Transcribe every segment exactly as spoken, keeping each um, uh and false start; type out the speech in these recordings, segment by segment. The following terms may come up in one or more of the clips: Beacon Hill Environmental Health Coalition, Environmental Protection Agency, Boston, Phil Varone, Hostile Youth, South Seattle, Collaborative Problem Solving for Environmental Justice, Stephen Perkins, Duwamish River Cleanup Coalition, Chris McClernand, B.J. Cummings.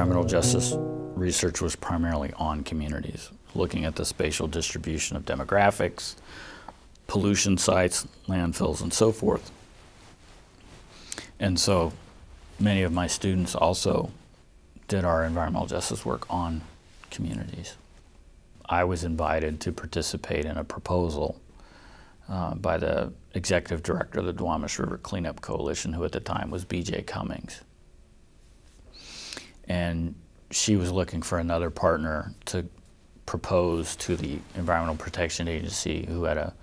environmental justice research was primarily on communities, looking at the spatial distribution of demographics, pollution sites, landfills, and so forth. And so many of my students also did our environmental justice work on communities. I was invited to participate in a proposal uh, by the executive director of the Duwamish River Cleanup Coalition, who at the time was B J Cummings. And she was looking for another partner to propose to the Environmental Protection Agency, who had a,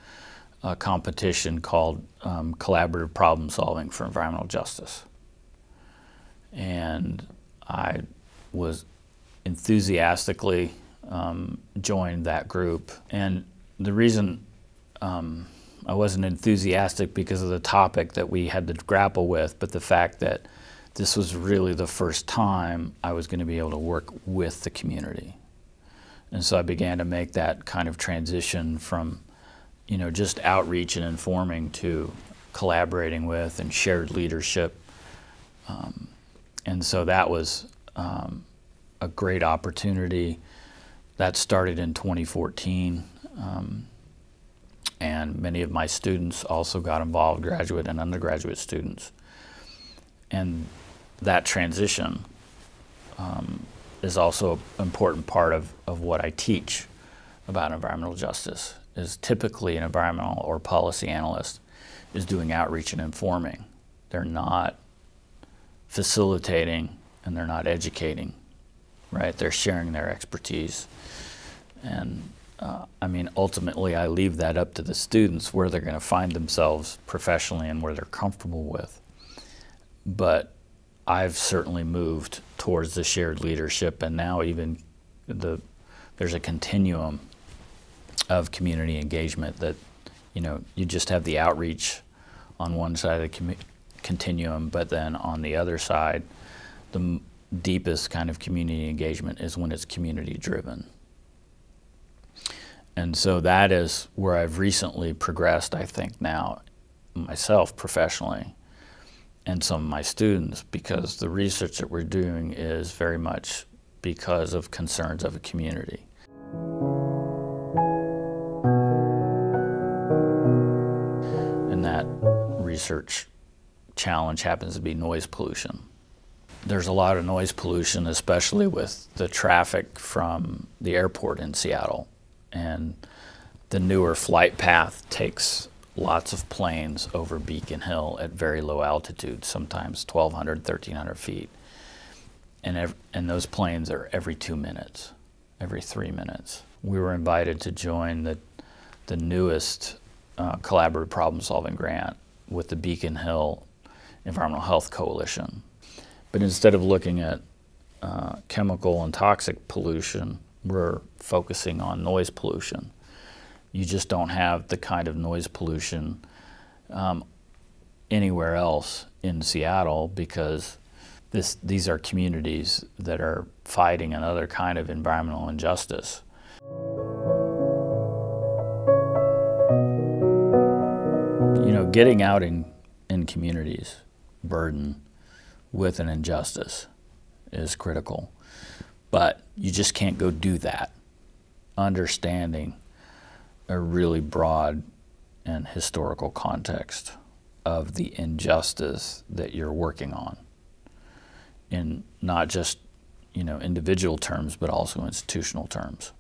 a competition called um, Collaborative Problem Solving for Environmental Justice. And I was enthusiastically um, joined that group. And the reason um, I wasn't enthusiastic because of the topic that we had to grapple with, but the fact that this was really the first time I was going to be able to work with the community. And so I began to make that kind of transition from, you know, just outreach and informing to collaborating with and shared leadership. Um, and so that was um, a great opportunity. That started in twenty fourteen. Um, and many of my students also got involved, graduate and undergraduate students. And that transition um, is also an important part of, of what I teach about environmental justice, is typically an environmental or policy analyst is doing outreach and informing. They're not facilitating and they're not educating, right? They're sharing their expertise. And uh, I mean, ultimately I leave that up to the students where they're gonna find themselves professionally and where they're comfortable with. But I've certainly moved towards the shared leadership, and now even the there's a continuum of community engagement that, you know, you just have the outreach on one side of the continuum, but then on the other side, the m deepest kind of community engagement is when it's community driven. And so that is where I've recently progressed, I think, now myself professionally, and some of my students, because the research that we're doing is very much because of concerns of a community. And that research challenge happens to be noise pollution. There's a lot of noise pollution, especially with the traffic from the airport in Seattle. And the newer flight path takes lots of planes over Beacon Hill at very low altitude, sometimes twelve hundred, thirteen hundred feet. And, ev and those planes are every two minutes, every three minutes. We were invited to join the, the newest uh, collaborative problem-solving grant with the Beacon Hill Environmental Health Coalition. But instead of looking at uh, chemical and toxic pollution, we're focusing on noise pollution. You just don't have the kind of noise pollution um, anywhere else in Seattle, because this, these are communities that are fighting another kind of environmental injustice. You know, getting out in, in communities burdened with an injustice is critical, but you just can't go do that. Understanding a really broad and historical context of the injustice that you're working on, in not just, you know, individual terms, but also institutional terms.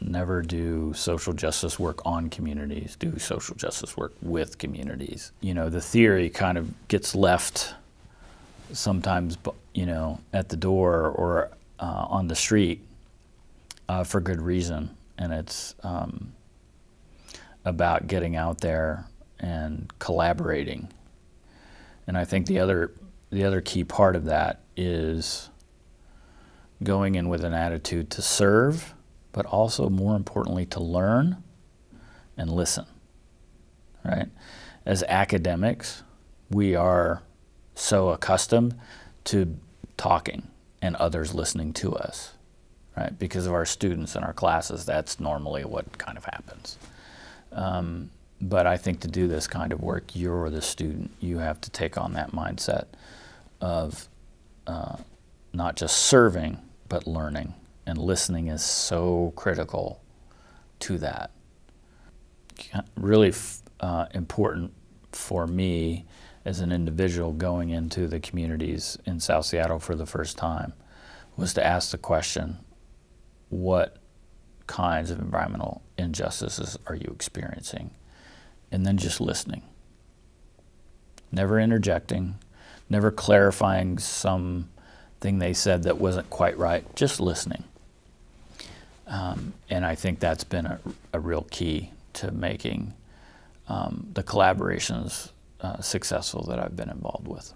Never do social justice work on communities, do social justice work with communities. You know, the theory kind of gets left sometimes, you know, at the door or uh, on the street uh, for good reason, and it's, um, about getting out there and collaborating. And I think the other, the other key part of that is going in with an attitude to serve, but also more importantly to learn and listen, right? As academics, we are so accustomed to talking and others listening to us, right? Because of our students and our classes, that's normally what kind of happens. Um, but I think to do this kind of work, you're the student. You have to take on that mindset of uh, not just serving, but learning. And listening is so critical to that. Really f uh, important for me as an individual going into the communities in South Seattle for the first time was to ask the question, what kinds of environmental injustices are you experiencing? And then just listening. Never interjecting, never clarifying something they said that wasn't quite right, just listening. Um, and I think that's been a, a real key to making um, the collaborations uh, successful that I've been involved with.